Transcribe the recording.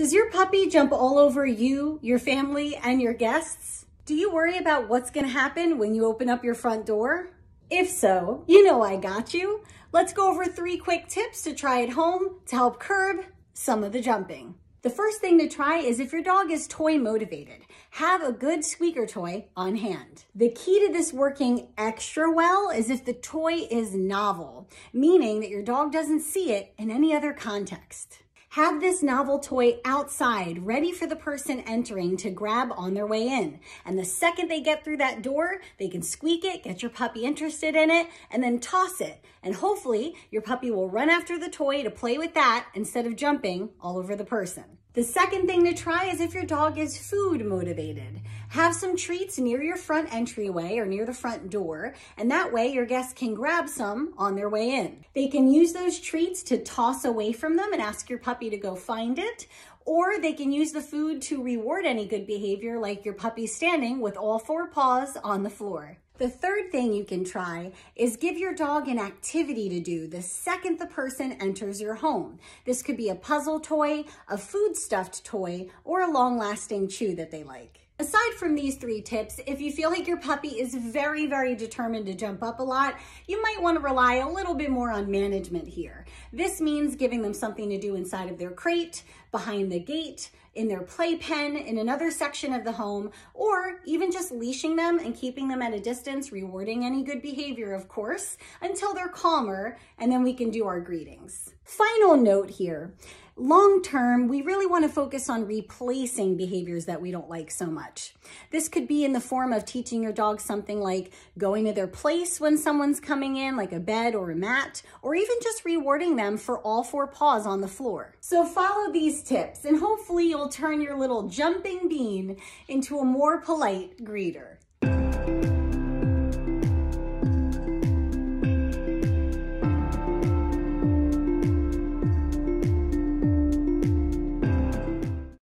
Does your puppy jump all over you, your family, and your guests? Do you worry about what's gonna happen when you open up your front door? If so, you know I got you. Let's go over 3 quick tips to try at home to help curb some of the jumping. The first thing to try is if your dog is toy motivated, have a good squeaker toy on hand. The key to this working extra well is if the toy is novel, meaning that your dog doesn't see it in any other context. Have this novel toy outside, ready for the person entering to grab on their way in. And the second they get through that door, they can squeak it, get your puppy interested in it, and then toss it. And hopefully your puppy will run after the toy to play with that instead of jumping all over the person. The second thing to try is if your dog is food motivated. Have some treats near your front entryway or near the front door, and that way your guests can grab some on their way in. They can use those treats to toss away from them and ask your puppy to go find it, or they can use the food to reward any good behavior like your puppy standing with all 4 paws on the floor. The third thing you can try is give your dog an activity to do the second the person enters your home. This could be a puzzle toy, a food-stuffed toy, or a long-lasting chew that they like. Aside from these 3 tips, if you feel like your puppy is very, very determined to jump up a lot, you might want to rely a little bit more on management here. This means giving them something to do inside of their crate, behind the gate, in their playpen, in another section of the home, or even just leashing them and keeping them at a distance, rewarding any good behavior, of course, until they're calmer, and then we can do our greetings. Final note here. Long term, we really want to focus on replacing behaviors that we don't like so much. This could be in the form of teaching your dog something like going to their place when someone's coming in, like a bed or a mat, or even just rewarding them for all 4 paws on the floor. So follow these tips and hopefully you'll turn your little jumping bean into a more polite greeter.